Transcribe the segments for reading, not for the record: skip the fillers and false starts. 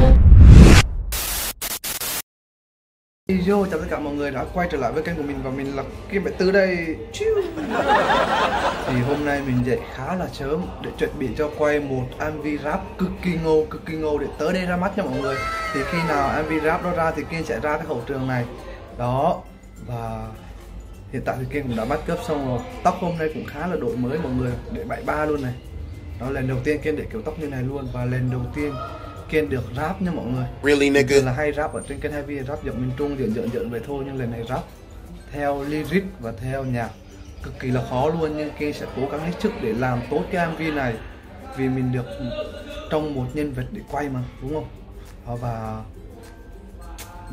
Yo, chào tất cả mọi người đã quay trở lại với kênh của mình và mình là Kiên Bảy Tư đây. Thì hôm nay mình dậy khá là sớm để chuẩn bị cho quay một MV rap cực kỳ ngầu để tới đây ra mắt nha mọi người. Thì khi nào MV rap đó ra thì Kiên sẽ ra cái hậu trường này. Đó, và hiện tại thì Kiên cũng đã bắt cướp xong rồi. Tóc hôm nay cũng khá là đổi mới mọi người, để 73 luôn này. Đó, lần đầu tiên Kiên để kiểu tóc như này luôn và lần đầu tiên Kiên được rap nha mọi người. Really nigga. Là hay rap ở trên kênh Heavy Rap giọng miền Trung giỡn vậy thôi, nhưng lần này rap theo lyric và theo nhạc cực kỳ là khó luôn, nhưng Kiên sẽ cố gắng hết sức để làm tốt cái MV này vì mình được trong một nhân vật để quay mà, đúng không? Và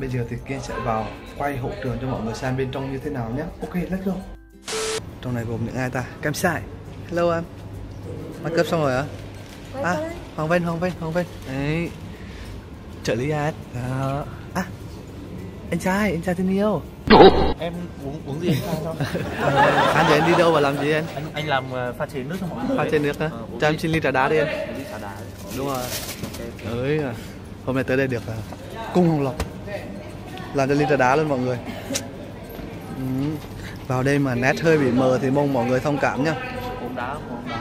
bây giờ thì Kiên sẽ vào quay hậu trường cho mọi người xem bên trong như thế nào nhé. Ok, let's go. Trong này gồm những ai ta? Cam Sai. Hello em. Bắt cướp xong rồi hả? À, Hoàng Vân đấy, trợ lý ad đó. À, anh trai thân yêu. Em uống gì không? Anh giờ anh đi đâu và làm gì anh? Anh làm pha chế nước cho mọi người. Pha chế nước hả? Cho em xin ly trà đá đi anh. Trà đá. Đúng rồi. Đấy, hôm nay tới đây được cung Hồng Lộc làm cho ly trà đá luôn mọi người. Vào đây mà nét hơi bị mờ thì mong mọi người thông cảm nhá.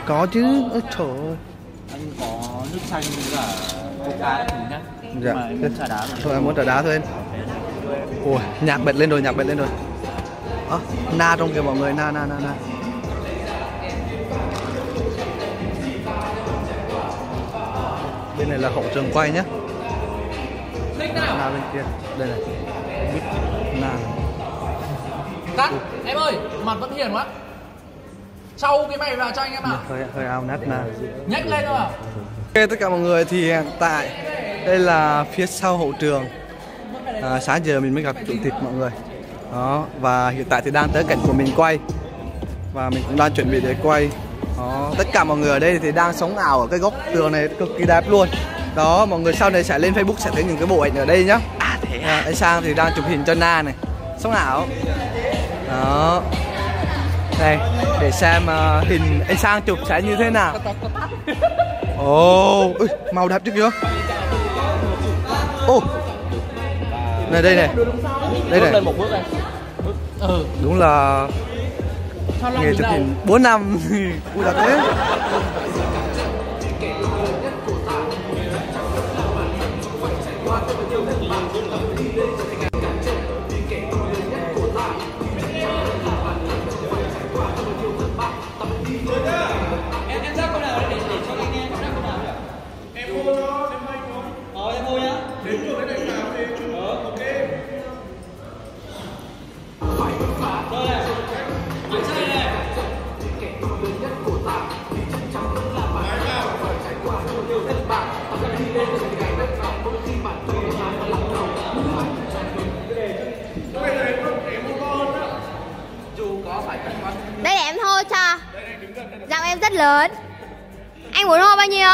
Có chứ, ôi trời ơi. Anh có nước xanh với cả coca thử nhá. Dạ. Mà em trà đá. Thôi em muốn trà đá thôi em. Ôi, nhạc bật lên rồi. À, na trong kìa mọi người, na. Bên này là hậu trường quay nhá. Na bên kia, đây này. Na. Cắt, em ơi, mặt vẫn hiền quá. Sau cái mày vào cho anh em ạ. Hơi ao nát nè. Nhấc lên thôi. Ok tất cả mọi người, thì hiện tại đây là phía sau hậu trường. Sáng giờ mình mới gặp chủ tịch mọi người. Đó, và hiện tại thì đang tới cảnh của mình quay. Và mình cũng đang chuẩn bị để quay. Đó, tất cả mọi người ở đây thì đang sống ảo ở cái góc tường này cực kỳ đẹp luôn. Đó, mọi người sau này sẽ lên Facebook sẽ thấy những cái bộ ảnh ở đây nhá. Anh Sang thì đang chụp hình cho Na này. Sống ảo. Đó. Đây, để xem hình anh Sang chụp sẽ như thế nào. Ồ, màu đẹp chứ kìa. Ô, này đây này. Đây này. Đúng là nghề chụp hình 4 năm. Ui là thế. Đây để em hô cho. Giọng em rất lớn. Anh muốn hô bao nhiêu?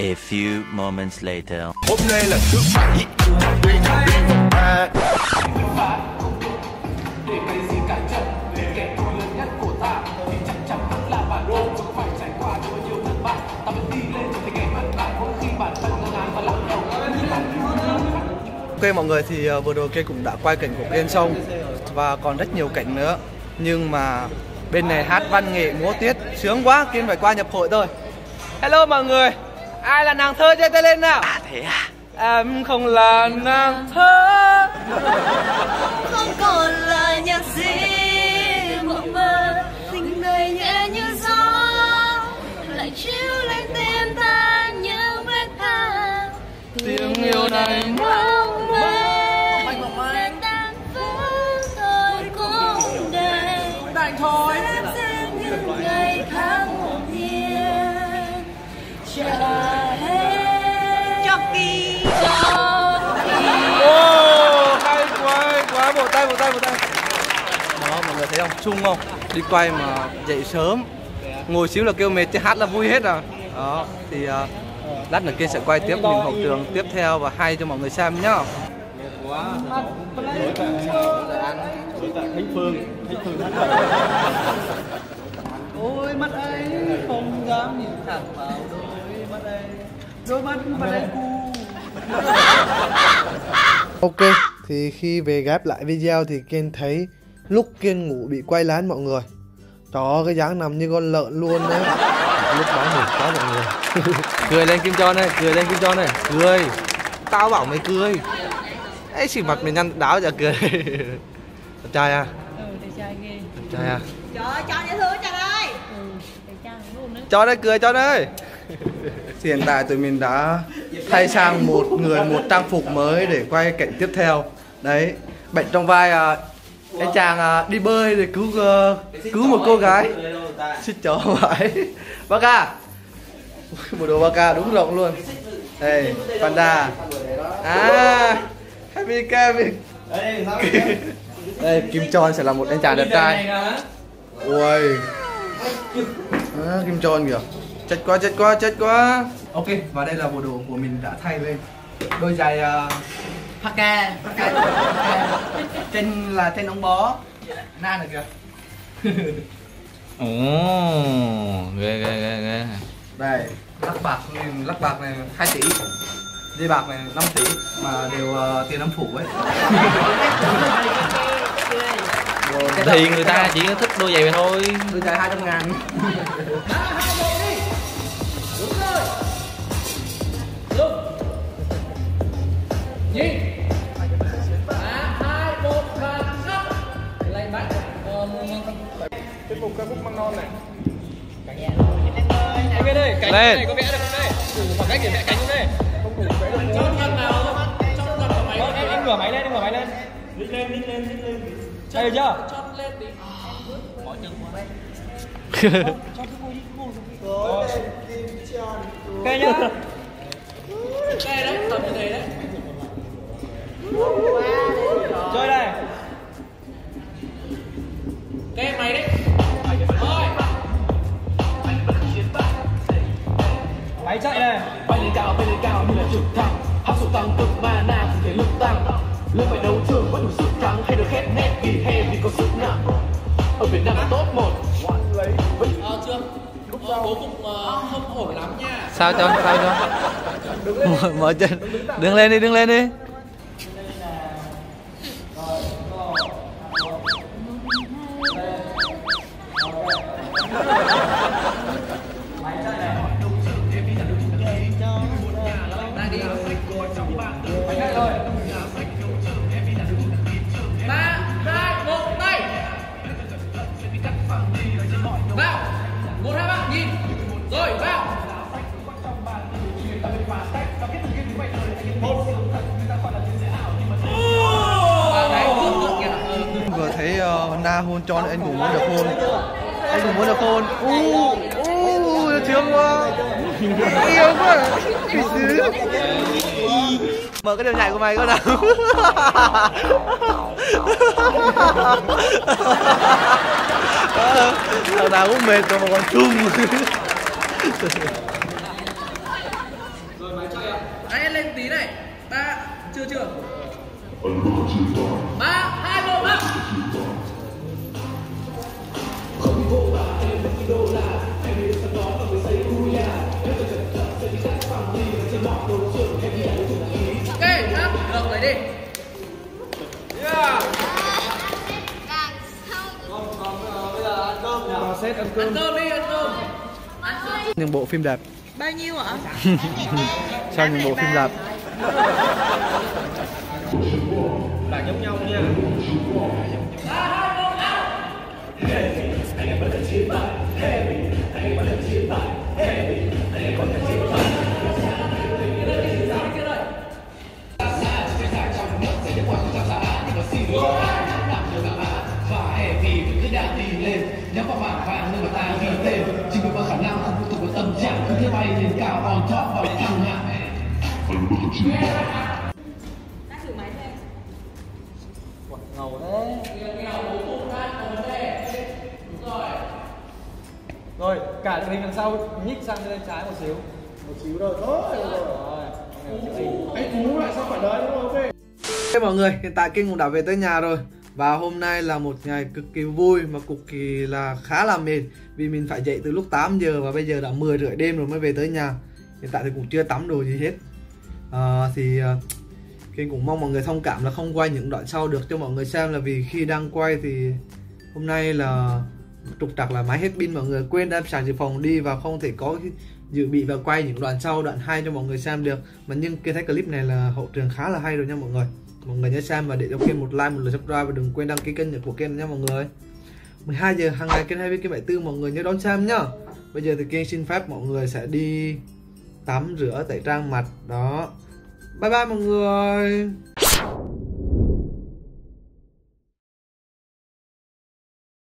A few moments later. Hôm nay là thứ bảy. Ok mọi người, thì vừa rồi Kiên cũng đã quay cảnh của Kiên xong và còn rất nhiều cảnh nữa, nhưng mà bên này hát văn nghệ múa tiết sướng quá, Kiên phải qua nhập hội thôi. Hello mọi người, ai là nàng thơ giơ tay lên nào. À thế à, em không là nàng thơ. Không còn là nhạc sĩ mộng mơ, tình đời nhẹ như gió lại chiếu lên tim ta những vết thương. Tiếng yêu này mong mơ em tan vỡ tôi cũng đầy thôi xem những ngày tháng hồn nhiên chờ. Một tay. Đó, mọi người thấy không? Sung không? Đi quay mà dậy sớm, ngồi xíu là kêu mệt chứ hát là vui hết à. Đó, thì Lát nữa kia sẽ quay tiếp những hậu trường tiếp theo và hay cho mọi người xem nhá. Ôi mắt ấy không dám nhìn thẳng vào đôi mắt ấy. Đôi mắt ấy cu. Ok, thì khi về ghép lại video thì Kiên thấy lúc Kiên ngủ bị quay lén mọi người. Đó, cái dáng nằm như con lợn luôn đấy. Lúc đó ngủ quá mọi người. Cười lên Kim Tròn này, cười lên Kim Tròn này, cười. Tao bảo mày cười. Ấy xỉ mặt mày nhăn đáo giờ cười. Đẹp trai à? Ừ, đẹp trai nghe. Đẹp trai à? Trời cho dễ thương chẳng ơi. Ừ, đẹp trai luôn đấy. Cho đây cười cho đây. Thì hiện tại tụi mình đã thay sang một người một trang phục mới để quay cảnh tiếp theo. Đấy, bệnh trong vai cái chàng đi bơi để cứu một cô gái. Xích chó vậy. Bác ca. Bộ đồ bác ca đúng rộng luôn. Đây, panda. À, Happy Kevin. Đây, Kim Tròn sẽ là một anh chàng đẹp trai. Ui. À, Kim Tròn kìa. Chết quá, chết quá, chết quá. Ok, và đây là bộ đồ của mình đã thay lên. Đôi giày Haka, tên là tên ông bó na này kìa. Ồ, ghê. Đây, lắc bạc này 2 tỷ. Dây bạc này 5 tỷ mà đều tiền âm phủ ấy. Thì người ta chỉ thích đôi giày này thôi. Đôi giày 200.000. Nhìn 3, 2, 1, 3, 5. Lành bát tiếp mục ca khúc măng non này. Ok đây, cánh này có vẽ được không đây? Thử khoảng cách để vẽ cánh không đây? Không đủ vẽ được. Chốt thân nào? Chốt thân vào máy lên. Em ngửa máy lên, em ngửa máy lên. Lên. Đây chưa? Chốt lên đi. Bỏ chừng vào đây. Chốt cái môi đi, cái môi rồi. Rồi, Kim Tròn. Ok nhá. Ok đấy, tầm như thế đấy. Chơi đây. Cái mày đấy. Thôi. Máy chạy này. Bay lên cao như là trực thăng. Hấp thụ tăng cực mana thì thể lực tăng. Lương phải đấu trường vẫn đủ sức thắng hay được khét nét vì Heavy có sức nặng. Ở Việt Nam tốt một. Chưa. Bố cục không ổn lắm nha. Sao cho? Sao cho? Mở chân. Đứng lên đi, đứng lên đi. Vừa thấy Na hôn cho nên anh cũng muốn được hôn. Anh cũng muốn được hôn. Thương quá. Yêu quá. Bị dữ. Mở cái điều nhảy của mày coi nào. Thằng nào cũng mệt rồi mà còn chung. Rồi máy chơi ạ. Anh lên tí này. Ta chưa. 3, 2, 1, 3. Không vô bà em với cái đô la. Em đi đến đó và mới xây vui nhà. Nếu tôi chật chật sẽ đi cắt phòng đi. Và trên mọi đồ trường em đi là đối tượng ý. Ok, thấp, được lấy đi. Yeah. Còn bây giờ ăn cơm nào. Ăn cơm đi. Những bộ phim đẹp. Bao nhiêu ạ? Sao những bộ phim đẹp. Là giống nhau nha. Rồi, cả đường đằng sau nhích sang bên trái một xíu. một xíu rồi thôi. Anh cú lại sao phải đấy đúng không? Ok mọi người, hiện tại Kiên cũng đã về tới nhà rồi. Và hôm nay là một ngày cực kỳ vui mà cực kỳ là khá là mệt. Vì mình phải dậy từ lúc 8 giờ và bây giờ đã 10 rưỡi đêm rồi mới về tới nhà. Hiện tại thì cũng chưa tắm đồ gì hết. Thì Kiên cũng mong mọi người thông cảm là không quay những đoạn sau được cho mọi người xem. Là vì khi đang quay thì hôm nay là trục trặc là máy hết pin, mọi người quên đem sạc dự phòng đi và không thể có dự bị và quay những đoạn sau, đoạn 2 cho mọi người xem được. Mà nhưng Kiên thấy clip này là hậu trường khá là hay rồi nha mọi người. Mọi người nhớ xem và để cho Kiên một like, một lượt subscribe và đừng quên đăng ký kênh của Kiên nha mọi người. 12 giờ hàng ngày Kiên Heavy Kiên 74, mọi người nhớ đón xem nhá. Bây giờ thì Kiên xin phép mọi người sẽ đi tắm rửa, tẩy trang mặt đó. Bye bye mọi người.